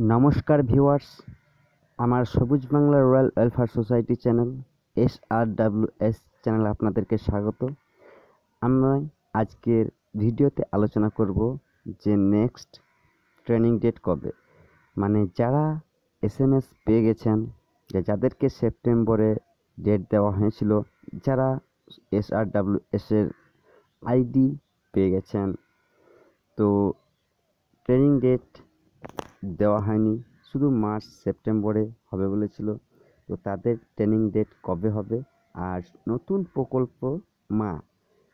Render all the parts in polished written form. नमस्कार ভিউয়ার্স, আমার Sabuj Bangla rural welfare society channel SRWS channel আপনাদেরকে স্বাগত। আমরা আজকের ভিডিওতে আলোচনা করব যে নেক্সট ট্রেনিং ডেট কবে, মানে যারা SMS পেয়ে গেছেন, যে যাদেরকে সেপ্টেম্বরে ডেট দেওয়া হয়েছিল, যারা SRWS এর আইডি পেয়ে গেছেন, তো ট্রেনিং ডেট দেওয়া হয়নি, শুধু মার্চ সেপ্টেম্বরে হবে বলেছিল। তো তাদের ট্রেনিং ডেট কবে হবে? আর নতুন প্রকল্প মা,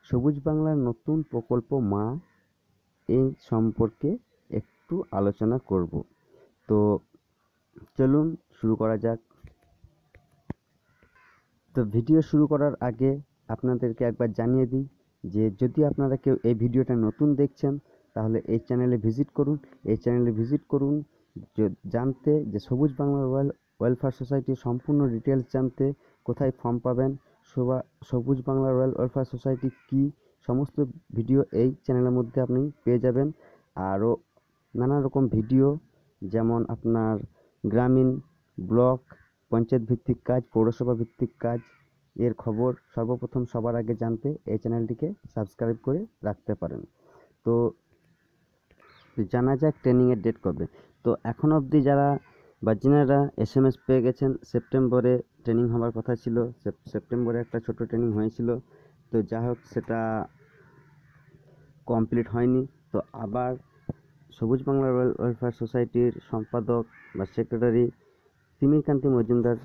সবুজ বাংলার নতুন প্রকল্প মা, এই সম্পর্কে একটু আলোচনা করব। তো চলুন শুরু করা যাক। তো ভিডিও শুরু করার আগে আপনাদেরকে একবার জানিয়ে দিই যে যদি আপনারা কেউ এই ভিডিওটা নতুন দেখছেন, তাহলে এই চ্যানেলে ভিজিট করুন, জানতে যে সবুজ বাংলা রুরাল ওয়েলফেয়ার সোসাইটির সম্পূর্ণ ডিটেলস, জানতে কোথায় ফর্ম পাবেন, Sabuj Bangla rural welfare society কী, সমস্ত ভিডিও এই চ্যানেলের মধ্যে আপনি পেয়ে যাবেন। আরও নানা রকম ভিডিও, যেমন আপনার গ্রামীণ, ব্লক, পঞ্চায়েত ভিত্তিক কাজ, পৌরসভা ভিত্তিক কাজ এর খবর সর্বপ্রথম সবার আগে জানতে এই চ্যানেলটিকে সাবস্ক্রাইব করে রাখতে পারেন। তো জানা যাক ট্রেনিংয়ের ডেট কবে। তো এখন অবধি যারা বাচ্চারা SMS পেয়ে গেছেন, সেপ্টেম্বরে ট্রেনিং হওয়ার কথা ছিল, সেপ্টেম্বরে একটা ছোট ট্রেনিং হয়েছিল, তো যা হোক সেটা কমপ্লিট হয়নি। তো আবার সবুজ বাংলা রুরাল ওয়েলফেয়ার সোসাইটির সম্পাদক বা সেক্রেটারি শ্রীমিকান্তি মজুমদার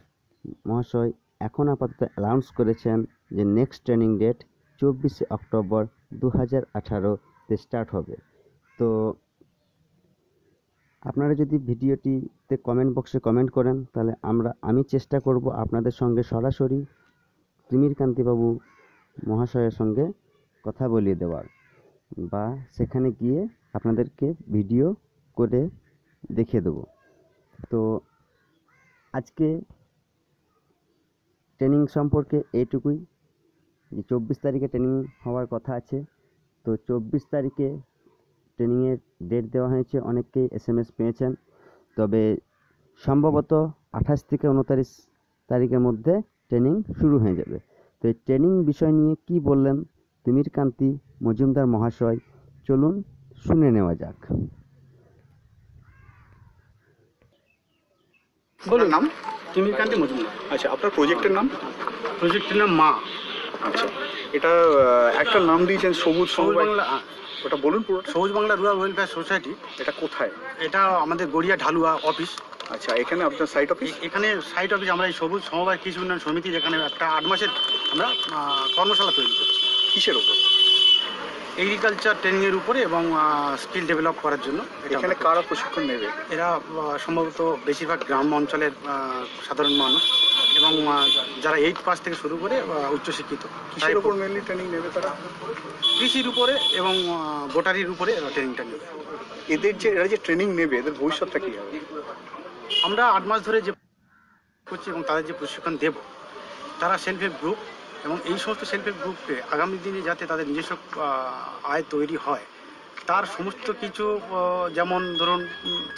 মহাশয় এখন আপাতত অ্যানাউন্স করেছেন যে নেক্সট ট্রেনিং ডেট 24 অক্টোবর 2018-তে স্টার্ট হবে। তো আপনারা যদি ভিডিওটিতে কমেন্ট বক্সে কমেন্ট করেন, তাহলে আমি চেষ্টা করব আপনাদের সঙ্গে সরাসরি শ্রীমিকান্তিবাবু মহাশয়ের সঙ্গে কথা বলিয়ে দেওয়ার, বা সেখানে গিয়ে আপনাদেরকে ভিডিও করে দেখিয়ে দেব। তো আজকে ট্রেনিং সম্পর্কে এইটুকুই, যে 24 তারিখে ট্রেনিং হওয়ার কথা আছে। তো 24 তারিখে ট্রেনিংয়ের ডেট দেওয়া হয়েছে, অনেকেই SMS পেয়েছেন, তবে সম্ভবত 28 থেকে 29 তারিখের মধ্যে ট্রেনিং শুরু হয়ে যাবে। তো এই ট্রেনিং বিষয় নিয়ে কি বললেন শ্রীমিকান্তি মজুমদার মহাশয়, চলুন শুনে নেওয়া যাক। বলুন। নাম শ্রীমিকান্তি মজুমদার। আচ্ছা, আপনার প্রজেক্টের নাম? প্রজেক্টের নাম মা। আচ্ছা, এটা একটা নাম দিয়েছেন সবুজ বাংলা। ওটা বলুন পুরো। সবুজ বাংলা রুরাল ওয়েলফেয়ার সোসাইটি। এটা কোথায়? এটা আমাদের গড়িয়া ঢালুয়া অফিস। আচ্ছা, এখানে আপনার সাইট অফিস? এখানে সাইট অফিস। আমরা এই সবুজ সমবায় কৃষি উন্নয়ন সমিতির এখানে একটা 8 মাসের আমরা কর্মশালা তৈরি করছি। কিসের উপর? এগ্রিকালচার ট্রেনিংয়ের উপরে এবং স্কিল ডেভেলপ করার জন্য। এখানে কারা প্রশিক্ষণ নেবে? এরা সম্ভবত বেশিরভাগ গ্রাম অঞ্চলের সাধারণ মানুষ এবং যারা 8 পাস থেকে শুরু করে উচ্চশিক্ষিত। কিসের উপর মেনলি ট্রেনিং নেবে তারা? কৃষির উপরে এবং গোটারির উপরে ট্রেনিংটা নেবে। এরা যে ট্রেনিং নেবে, এদের ভবিষ্যৎটা কী হবে? আমরা 8 মাস ধরে যে করছি এবং তাদের যে প্রশিক্ষণ দেব, তারা সেলফ হেল্প গ্রুপ, এবং এই সমস্ত সেলফ হেল্প গ্রুপকে আগামী দিনে যাতে তাদের নিজস্ব আয় তৈরি হয়, তার সমস্ত কিছু, যেমন ধরুন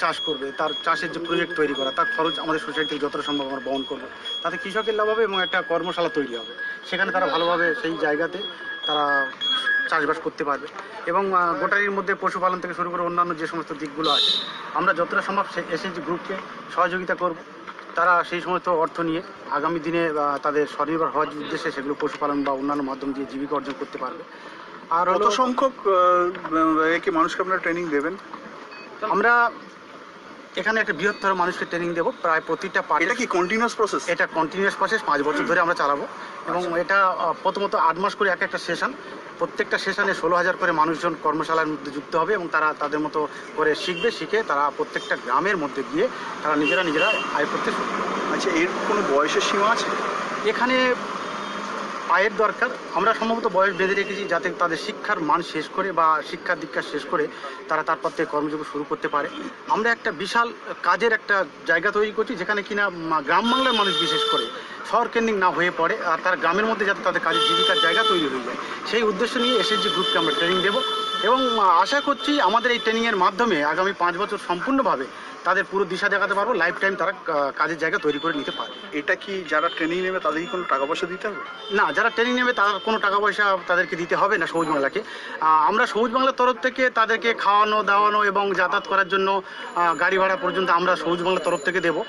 চাষ করবে, তার চাষের যে প্রজেক্ট তৈরি করা, তার খরচ আমাদের সোসাইটির যতটা সম্ভব আমরা বহন করবো, তাতে কৃষকের লাভ হবে এবং একটা কর্মশালা তৈরি হবে। সেখানে তারা ভালোভাবে সেই জায়গাতে তারা চাষবাস করতে পারবে, এবং গোটারির মধ্যে পশুপালন থেকে শুরু করে অন্যান্য যে সমস্ত দিকগুলো আছে, আমরা যতটা সম্ভব সেই SHG গ্রুপকে সহযোগিতা করব। তারা সেই সমস্ত অর্থ নিয়ে আগামী দিনে তাদের স্বনির্ভর হওয়ার উদ্দেশ্যে সেগুলো পশুপালন বা অন্যান্য মাধ্যম দিয়ে জীবিকা অর্জন করতে পারবে। আর কত সংখ্যক কি মানুষকে আপনারা ট্রেনিং দেবেন? আমরা এখানে একটা বৃহত্তর মানুষকে ট্রেনিং দেবো, প্রায় প্রতিটা পার্ট। এটা কি কন্টিনিউয়াস প্রসেস? এটা কন্টিনিউয়াস প্রসেস, 5 বছর ধরে আমরা চালাবো, এবং এটা প্রথমত 8 মাস করে এক একটা সেশন, প্রত্যেকটা সেশনে 16,000 করে মানুষজন কর্মশালার মধ্যে যুক্ত হবে, এবং তারা তাদের মতো করে শিখবে, শিখে তারা প্রত্যেকটা গ্রামের মধ্যে গিয়ে তারা নিজেরা আয় করতে শুরু করবে। আচ্ছা, এর কোনো বয়সের সীমা আছে? এখানে আয়ের দরকার, আমরা সম্ভবত বয়স বেঁধে রেখেছি যাতে তাদের শিক্ষার মান শেষ করে বা শিক্ষা দীক্ষা শেষ করে তারা তারপর থেকে কর্মযোগ্য শুরু করতে পারে। আমরা একটা বিশাল কাজের একটা জায়গা তৈরি করছি, যেখানে কিনা গ্রাম বাংলার মানুষ বিশেষ করে শহর কেন্দ্রিক না হয়ে পড়ে আর তারা গ্রামের মধ্যে যাতে তাদের কাজের জীবিকার জায়গা তৈরি হয়ে যায় সেই উদ্দেশ্য নিয়ে এসএসজি গ্রুপকে আমরা ট্রেনিং দেবো এবং আশা করছি আমাদের এই ট্রেনিংয়ের মাধ্যমে আগামী 5 বছর সম্পূর্ণভাবে তাদের পুরো দিশা দেখাতে পারবো, লাইফ টাইম তারা কাজের জায়গা তৈরি করে নিতে পারবে। এটা কি যারা ট্রেনিং নেবে তাদেরকে কোনো টাকা পয়সা দিতে হবে? না, যারা ট্রেনিং নেবে তার কোনো টাকা পয়সা তাদেরকে দিতে হবে না। সবুজ বাংলাকে আমরা সবুজ বাংলার তরফ থেকে তাদেরকে খাওয়ানো দাওয়ানো এবং যাতায়াত করার জন্য গাড়ি ভাড়া পর্যন্ত আমরা সবুজ বাংলার তরফ থেকে দেবো।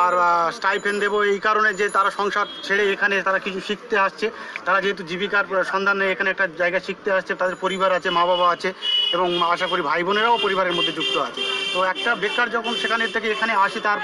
আর স্টাইপেন্ড দেবো এই কারণে যে তারা সংসার ছেড়ে এখানে তারা কিছু শিখতে আসছে, তারা যেহেতু জীবিকার সন্ধানে এখানে একটা জায়গা শিখতে আসছে, তাদের পরিবার আছে, মা বাবা আছে এবং আশা করি ভাই বোনেরাও পরিবারের মধ্যে যুক্ত আছে। তো একটা বেকার যখন সেখানে থেকে এখানে আসে তার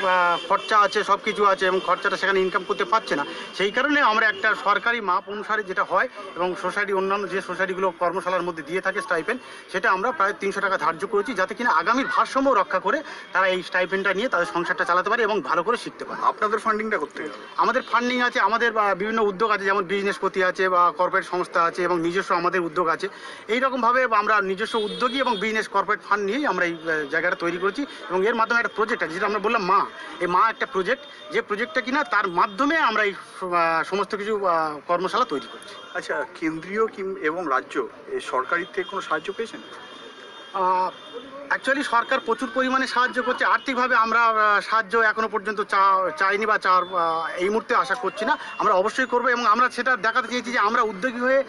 খরচা আছে, সব কিছু আছে এবং খরচাটা সেখানে ইনকাম করতে পারছে না, সেই কারণে আমরা একটা সরকারি মাপ অনুসারে যেটা হয় এবং সোসাইটি অন্যান্য যে সোসাইটিগুলো কর্মশালার মধ্যে দিয়ে থাকে স্টাইপেন্ড, সেটা আমরা প্রায় 300 টাকা ধার্য করেছি যাতে কিনা আগামীর ভারসাম্য রক্ষা করে তারা এই স্টাইপেন্ডটা নিয়ে তাদের সংসারটা চালাতে পারে এবং ভালো করে শিখতে পারে। আপনাদের ফান্ডিংটা করতে হবে? আমাদের ফান্ডিং আছে, আমাদের বিভিন্ন উদ্যোগ আছে, যেমন বিজনেসপতি আছে বা কর্পোরেট সংস্থা আছে এবং নিজস্ব আমাদের উদ্যোগ আছে। এইরকমভাবে আমরা নিজস্ব উদ্যোগী এবং বিজনেস কর্পোরেট ফান্ড নিয়েই আমরা এই জায়গাটা তৈরি করেছি এবং এর মাধ্যমে একটা প্রজেক্ট আছে যেটা আমরা বললাম মা, এই মা একটা প্রজেক্ট, যে প্রজেক্টটা কিনা তার মাধ্যমে আমরা এই সমস্ত কিছু কর্মশালা তৈরি করছি। আচ্ছা, কেন্দ্রীয় এবং রাজ্য সরকারের থেকে কোনো সাহায্য পেয়েছেন? অ্যাকচুয়ালি সরকার প্রচুর পরিমাণে সাহায্য করছে আর্থিকভাবে। আমরা সাহায্য এখনও পর্যন্ত চাইনি বা চার এই মুহূর্তে আশা করছি না, আমরা অবশ্যই করব এবং আমরা সেটা দেখাতে চেয়েছি যে আমরা উদ্যোগী হয়ে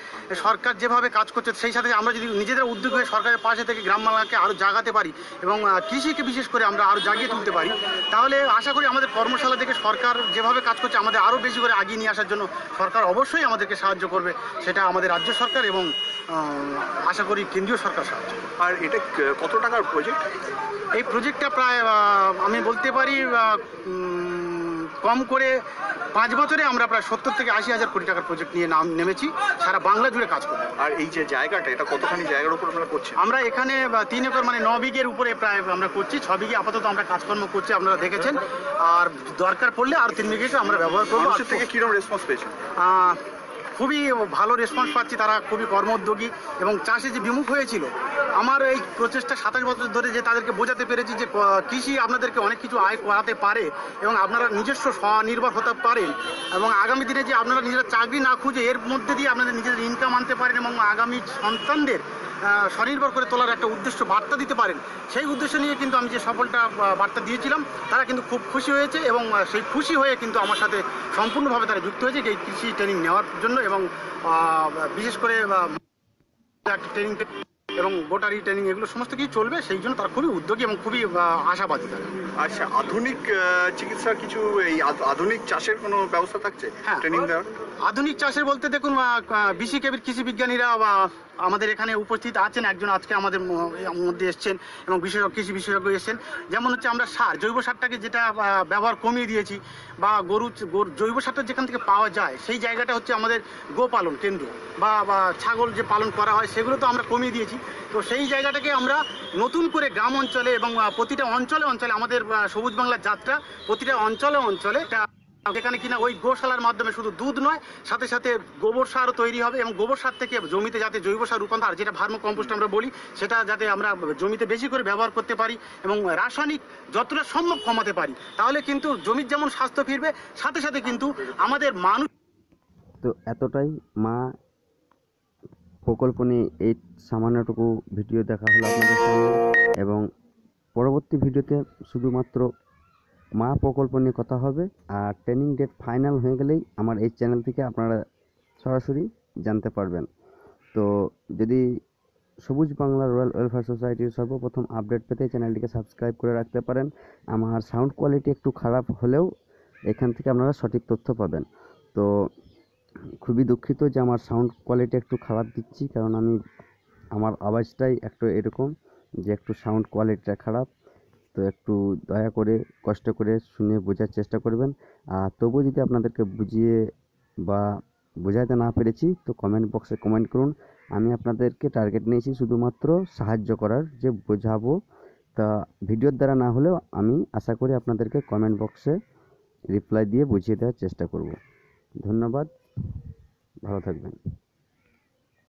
সরকার যেভাবে কাজ করছে সেই সাথে আমরা যদি নিজেদের উদ্যোগী হয়ে সরকারের পাশে থেকে গ্রাম বাংলাকে আরও জাগাতে পারি এবং কৃষিকে বিশেষ করে আমরা আরও জাগিয়ে তুলতে পারি, তাহলে আশা করি আমাদের কর্মশালা থেকে সরকার যেভাবে কাজ করছে আমাদের আরও বেশি করে এগিয়ে নিয়ে আসার জন্য সরকার অবশ্যই আমাদেরকে সাহায্য করবে, সেটা আমাদের রাজ্য সরকার এবং আশা করি কেন্দ্রীয় সরকার সাহায্য। আর এটা কত টাকার প্রজেক্ট? এই প্রজেক্টটা প্রায় আমি বলতে পারি কম করে 5 বছরে আমরা প্রায় 70 থেকে 80 হাজার কোটি টাকার প্রজেক্ট নিয়ে নেমেছি, সারা বাংলা জুড়ে কাজ করবো। আর এই যে জায়গাটা, এটা কতখানি জায়গার উপর আমরা করছি? আমরা এখানে 3 একর মানে 9 বিঘের উপরে প্রায় আমরা করছি, 6 বিঘে আপাতত আমরা কাজকর্ম করছি, আপনারা দেখেছেন। আর দরকার পড়লে আর 3 বিঘেটা আমরা ব্যবহার করবো। মানুষের থেকে কীরকম রেসপন্স পেয়েছি? খুবই ভালো রেসপন্স পাচ্ছি, তারা খুবই কর্মোদ্যোগী এবং চাষে যে বিমুখ হয়েছিল আমার এই প্রচেষ্টা 27 বছর ধরে যে তাদেরকে বোঝাতে পেরেছি যে কৃষি আপনাদেরকে অনেক কিছু আয় করাতে পারে এবং আপনারা নিজস্ব স্বনির্ভর হতে পারেন এবং আগামী দিনে যে আপনারা নিজেরা চাকরি না খুঁজে এর মধ্যে দিয়ে আপনাদের নিজেদের ইনকাম আনতে পারেন এবং আগামী সন্তানদের স্বনির্ভর করে তোলার একটা উদ্দেশ্য বার্তা দিতে পারেন, সেই উদ্দেশ্য নিয়ে কিন্তু আমি যে সফলটা বার্তা দিয়েছিলাম তারা কিন্তু খুব খুশি হয়েছে এবং সেই খুশি হয়ে কিন্তু আমার সাথে সম্পূর্ণভাবে তারা যুক্ত হয়েছে এই কৃষি ট্রেনিং নেওয়ার জন্য এবং বিশেষ করে একটা ট্রেনিং এবং গোটারি ট্রেনিং এগুলো সমস্ত কিছু চলবে, সেই জন্য তারা খুবই উদ্যোগী এবং খুবই আশাবাদী তারা। আচ্ছা, আধুনিক চিকিৎসার কিছু এই আধুনিক চাষের কোনো ব্যবস্থা থাকছে ট্রেনিং দেওয়ার? আধুনিক চাষের বলতে দেখুন বিসিকেবির কৃষি বিজ্ঞানীরা বা আমাদের এখানে উপস্থিত আছেন, একজন আজকে আমাদের মধ্যে এসছেন এবং বিশেষজ্ঞ কৃষি বিশেষজ্ঞ এসছেন। যেমন হচ্ছে আমরা সার, জৈব সারটাকে যেটা ব্যবহার কমিয়ে দিয়েছি বা গরু জৈব সারটা যেখান থেকে পাওয়া যায় সেই জায়গাটা হচ্ছে আমাদের গোপালন কেন্দ্র বা ছাগল যে পালন করা হয় সেগুলো তো আমরা কমিয়ে দিয়েছি। তো সেই জায়গাটাকে আমরা নতুন করে গ্রাম অঞ্চলে এবং প্রতিটা অঞ্চলে অঞ্চলে আমাদের সবুজ বাংলার যাত্রা প্রতিটা অঞ্চলে অঞ্চলে যেখানে কিনা ওই গোশালার মাধ্যমে শুধু দুধ নয়, সাথে সাথে গোবর সারও তৈরি হবে এবং গোবর সার থেকে জমিতে যাতে জৈব সার রূপান্তর, যেটা ভার্মো কম্পোস্ট আমরা বলি, সেটা যাতে আমরা জমিতে বেশি করে ব্যবহার করতে পারি এবং রাসায়নিক যতটা সম্ভব কমাতে পারি, তাহলে কিন্তু জমির যেমন স্বাস্থ্য ফিরবে সাথে সাথে কিন্তু আমাদের মানুষ। তো এতটাই মা প্রকল্প নিয়ে এই সামান্যটুকু ভিডিও দেখা হলো আপনাদের সামনে এবং পরবর্তী ভিডিওতে শুধুমাত্র মা প্রকল্প নিয়ে কথা হবে। আর ট্রেনিং ডেট ফাইনাল হয়ে গেলেই আমার এই চ্যানেল থেকে আপনারা সরাসরি জানতে পারবেন। তো যদি সবুজ বাংলা রয়্যাল ওয়েলফেয়ার সোসাইটির সর্বপ্রথম আপডেট পেতে চ্যানেলটিকে সাবস্ক্রাইব করে রাখতে পারেন। আমার সাউন্ড কোয়ালিটি একটু খারাপ হলেও এখান থেকে আপনারা সঠিক তথ্য পাবেন। তো খুবই দুঃখিত যে আমার সাউন্ড কোয়ালিটি একটু খারাপ দিচ্ছি, কারণ আমার আওয়াজটাই একটু এরকম যে একটু সাউন্ড কোয়ালিটিটা খারাপ, তো একটু দয়া করে কষ্ট করে শুনে বোঝার চেষ্টা করবেন। আর তবুও যদি আপনাদেরকে বুঝিয়ে বা বোঝাতে না পেরেছি তো কমেন্ট বক্সে কমেন্ট করুন। আমি আপনাদেরকে টার্গেট নিয়েছি শুধুমাত্র সাহায্য করার, যে বোঝাবো তা ভিডিওর দ্বারা না হলেও আমি আশা করি আপনাদেরকে কমেন্ট বক্সে রিপ্লাই দিয়ে বুঝিয়ে দেওয়ার চেষ্টা করব। ধন্যবাদ, ভালো থাকবেন।